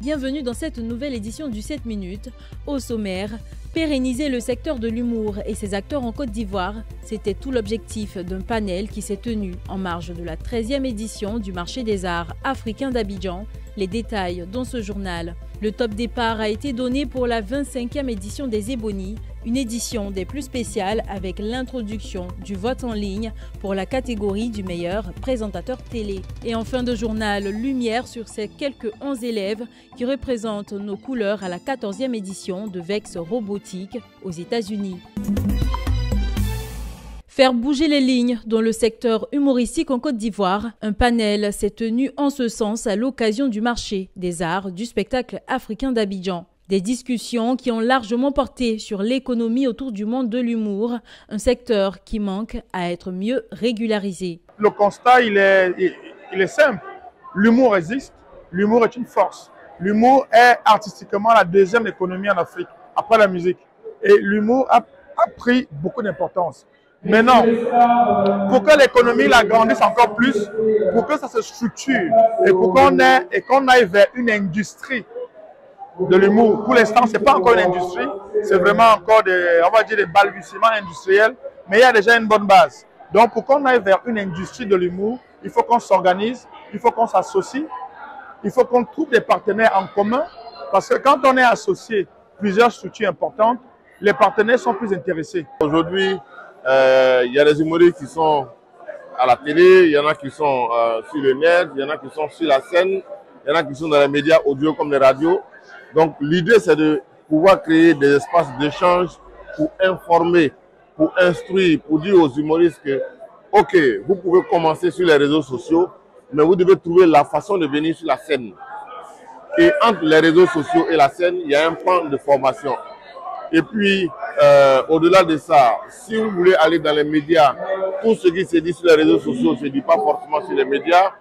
Bienvenue dans cette nouvelle édition du 7 minutes. Au sommaire, pérenniser le secteur de l'humour et ses acteurs en Côte d'Ivoire, c'était tout l'objectif d'un panel qui s'est tenu en marge de la 13e édition du marché des arts africains d'Abidjan. Les détails dans ce journal. Le top départ a été donné pour la 25e édition des Ébonis, une édition des plus spéciales avec l'introduction du vote en ligne pour la catégorie du meilleur présentateur télé. Et en fin de journal, lumière sur ces quelques 11 élèves qui représentent nos couleurs à la 14e édition de Vex Robotique aux États-Unis. Faire bouger les lignes dans le secteur humoristique en Côte d'Ivoire, un panel s'est tenu en ce sens à l'occasion du marché des arts du spectacle africain d'Abidjan. Des discussions qui ont largement porté sur l'économie autour du monde de l'humour, un secteur qui manque à être mieux régularisé. Le constat, il est simple. L'humour existe, l'humour est une force. L'humour est artistiquement la deuxième économie en Afrique, après la musique. Et l'humour a pris beaucoup d'importance. Maintenant, pour que l'économie la grandisse encore plus, pour que ça se structure et pour qu'on aille vers une industrie de l'humour. Pour l'instant, ce n'est pas encore une industrie, c'est vraiment encore des balbutiements industriels, mais il y a déjà une bonne base. Donc, pour qu'on aille vers une industrie de l'humour, il faut qu'on s'organise, il faut qu'on s'associe, il faut qu'on trouve des partenaires en commun, parce que quand on est associé plusieurs structures importantes, les partenaires sont plus intéressés. Aujourd'hui, il y a des humoristes qui sont à la télé, il y en a qui sont sur le net, il y en a qui sont sur la scène, il y en a qui sont dans les médias audio comme les radios. Donc l'idée, c'est de pouvoir créer des espaces d'échange pour informer, pour instruire, pour dire aux humoristes que ok, vous pouvez commencer sur les réseaux sociaux, mais vous devez trouver la façon de venir sur la scène. Et entre les réseaux sociaux et la scène, il y a un plan de formation. Et puis, au-delà de ça, si vous voulez aller dans les médias, tout ce qui se dit sur les réseaux sociaux ne se dit pas forcément sur les médias.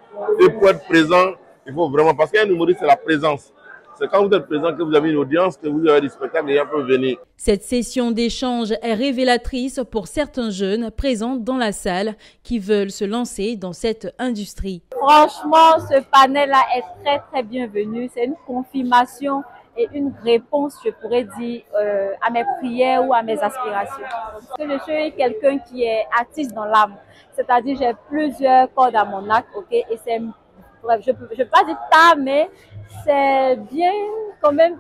Et pour être présent, il faut vraiment... Parce qu'un humoriste, c'est la présence. C'est quand vous êtes présent que vous avez une audience, que vous avez des spectacles, les gens peuvent venir. Cette session d'échange est révélatrice pour certains jeunes présents dans la salle qui veulent se lancer dans cette industrie. Franchement, ce panel-là est très, très bienvenu. C'est une confirmation et une réponse, je pourrais dire, à mes prières ou à mes aspirations. Je suis quelqu'un qui est artiste dans l'âme, c'est-à-dire j'ai plusieurs cordes à mon arc, ok, et c'est, bref, je ne peux pas dire tard, mais c'est bien quand même.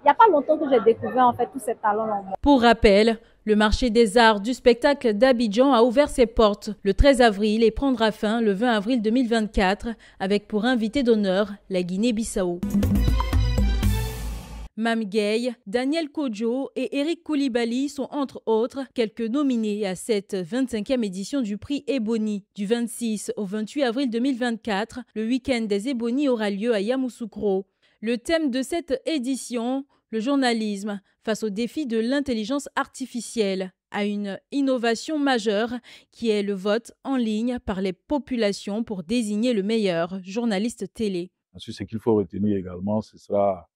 Il n'y a pas longtemps que j'ai découvert en fait tous ces talents-là. Pour rappel, le marché des arts du spectacle d'Abidjan a ouvert ses portes le 13 avril et prendra fin le 20 avril 2024 avec pour invité d'honneur la Guinée-Bissau. Mam Gueye, Daniel Kodjo et Eric Koulibaly sont entre autres quelques nominés à cette 25e édition du prix Ébonis. Du 26 au 28 avril 2024, le week-end des Ébonis aura lieu à Yamoussoukro. Le thème de cette édition, le journalisme face au défi de l'intelligence artificielle, à une innovation majeure qui est le vote en ligne par les populations pour désigner le meilleur journaliste télé. Ce qu'il faut retenir également, ce sera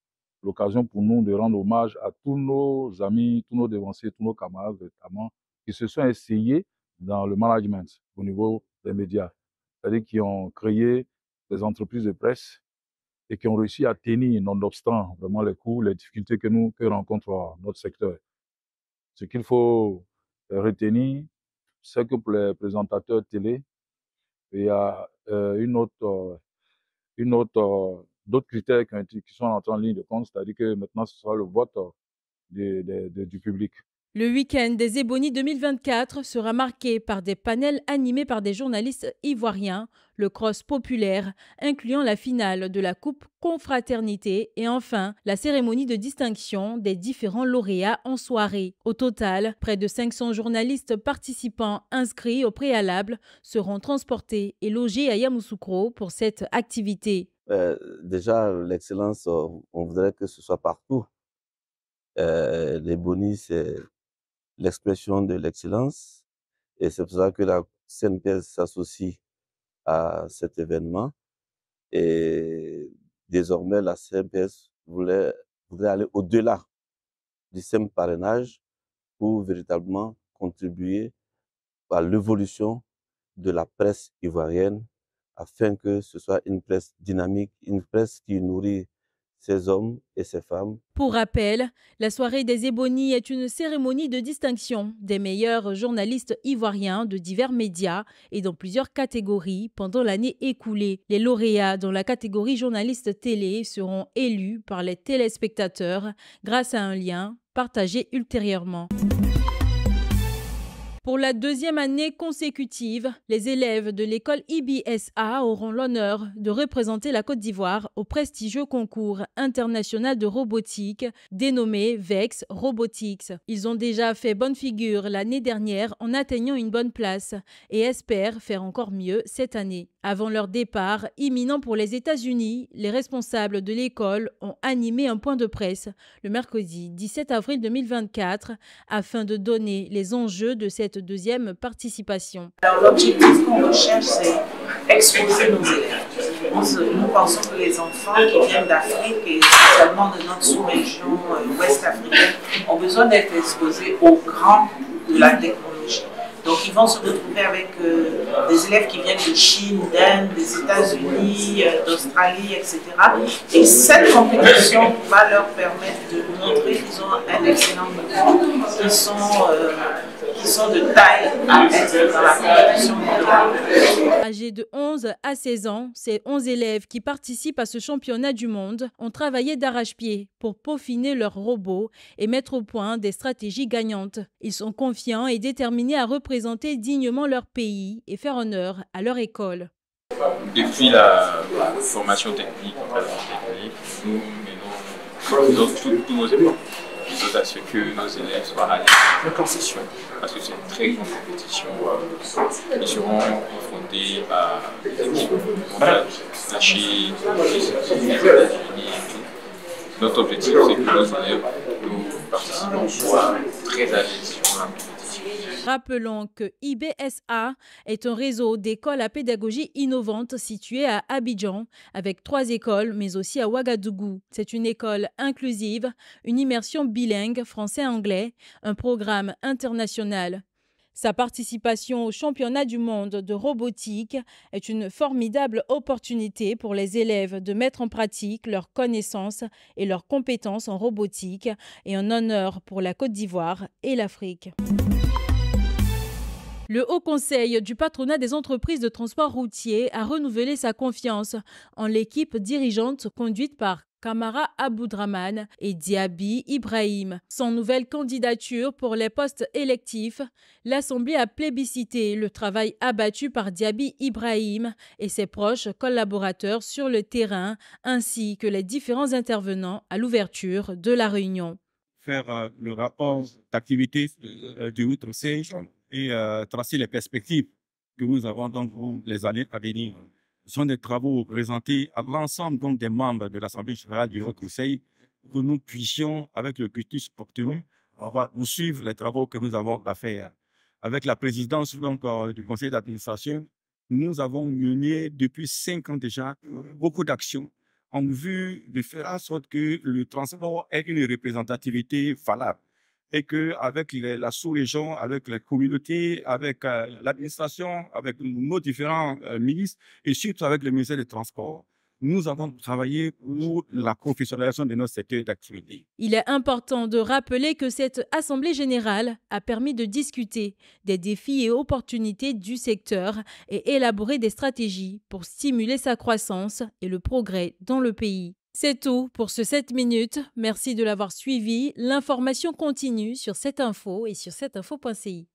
l'occasion pour nous de rendre hommage à tous nos amis, tous nos devanciers, tous nos camarades notamment, qui se sont essayés dans le management au niveau des médias, c'est-à-dire qui ont créé des entreprises de presse et qui ont réussi à tenir, nonobstant vraiment les coûts, les difficultés que rencontre notre secteur. Ce qu'il faut retenir, c'est que pour les présentateurs télé, il y a d'autres critères qui sont entrés en ligne de compte, c'est-à-dire que maintenant, ce sera le vote du public. Le week-end des Ébonis 2024 sera marqué par des panels animés par des journalistes ivoiriens, le cross populaire, incluant la finale de la Coupe Confraternité et enfin la cérémonie de distinction des différents lauréats en soirée. Au total, près de 500 journalistes participants inscrits au préalable seront transportés et logés à Yamoussoukro pour cette activité. Déjà, l'excellence, on voudrait que ce soit partout. Les Ébonis, c'est l'expression de l'excellence. Et c'est pour ça que la CNPS s'associe à cet événement. Et désormais, la CNPS voulait aller au-delà du simple parrainage pour véritablement contribuer à l'évolution de la presse ivoirienne, afin que ce soit une presse dynamique, une presse qui nourrit ces hommes et ces femmes. Pour rappel, la soirée des Ébonis est une cérémonie de distinction des meilleurs journalistes ivoiriens de divers médias et dans plusieurs catégories pendant l'année écoulée. Les lauréats dans la catégorie journaliste télé seront élus par les téléspectateurs grâce à un lien partagé ultérieurement. Pour la deuxième année consécutive, les élèves de l'école IBSA auront l'honneur de représenter la Côte d'Ivoire au prestigieux concours international de robotique dénommé Vex Robotique. Ils ont déjà fait bonne figure l'année dernière en atteignant une bonne place et espèrent faire encore mieux cette année. Avant leur départ imminent pour les États-Unis, les responsables de l'école ont animé un point de presse le mercredi 17 avril 2024 afin de donner les enjeux de cette deuxième participation. Alors l'objectif qu'on recherche, c'est exposer nos élèves. Nous pensons que les enfants qui viennent d'Afrique et spécialement de notre sous-région ouest africaine ont besoin d'être exposés aux grands de la technologie. Donc ils vont se retrouver avec des élèves qui viennent de Chine, d'Inde, des États-Unis, d'Australie, etc. Et cette compétition va leur permettre de montrer qu'ils ont un excellent niveau, qui sont de taille à être dans la compétition mondiale. Âgés de 11 à 16 ans, ces 11 élèves qui participent à ce championnat du monde ont travaillé d'arrache-pied pour peaufiner leurs robots et mettre au point des stratégies gagnantes. Ils sont confiants et déterminés à représenter dignement leur pays et faire honneur à leur école. Depuis la formation technique, nous menons tous nos efforts à ce que nos élèves soient à la compétition, parce que c'est une très grande compétition. Ils seront confrontés à l'équipe mondiale, la Chine, les États-Unis. Notre objectif, c'est que nos élèves, nous participants, soient très à l'aise sur la compétition. Rappelons que IBSA est un réseau d'écoles à pédagogie innovante situé à Abidjan, avec 3 écoles, mais aussi à Ouagadougou. C'est une école inclusive, une immersion bilingue français-anglais, un programme international. Sa participation au championnat du monde de robotique est une formidable opportunité pour les élèves de mettre en pratique leurs connaissances et leurs compétences en robotique et un honneur pour la Côte d'Ivoire et l'Afrique. Le Haut Conseil du patronat des entreprises de transport routier a renouvelé sa confiance en l'équipe dirigeante conduite par Kamara Abou Dramane et Diaby Ibrahim. Sans nouvelle candidature pour les postes électifs, l'Assemblée a plébiscité le travail abattu par Diaby Ibrahim et ses proches collaborateurs sur le terrain, ainsi que les différents intervenants à l'ouverture de la réunion. Faire le rapport d'activité du Haut Conseil et tracer les perspectives que nous avons donc pour les années à venir. Ce sont des travaux présentés à l'ensemble des membres de l'Assemblée générale du Haut Conseil que nous puissions, avec le cutus obtenu, suivre les travaux que nous avons à faire. Avec la présidence donc, du conseil d'administration, nous avons mené depuis 5 ans déjà beaucoup d'actions en vue de faire en sorte que le transport ait une représentativité valable. Et qu'avec la sous-région, avec les communautés, avec l'administration, avec nos différents ministres et surtout avec le ministère des Transports, nous avons travaillé pour la professionnalisation de notre secteur d'activité. Il est important de rappeler que cette Assemblée générale a permis de discuter des défis et opportunités du secteur et élaborer des stratégies pour stimuler sa croissance et le progrès dans le pays. C'est tout pour ce 7 minutes. Merci de l'avoir suivi. L'information continue sur 7info et sur 7info.ci.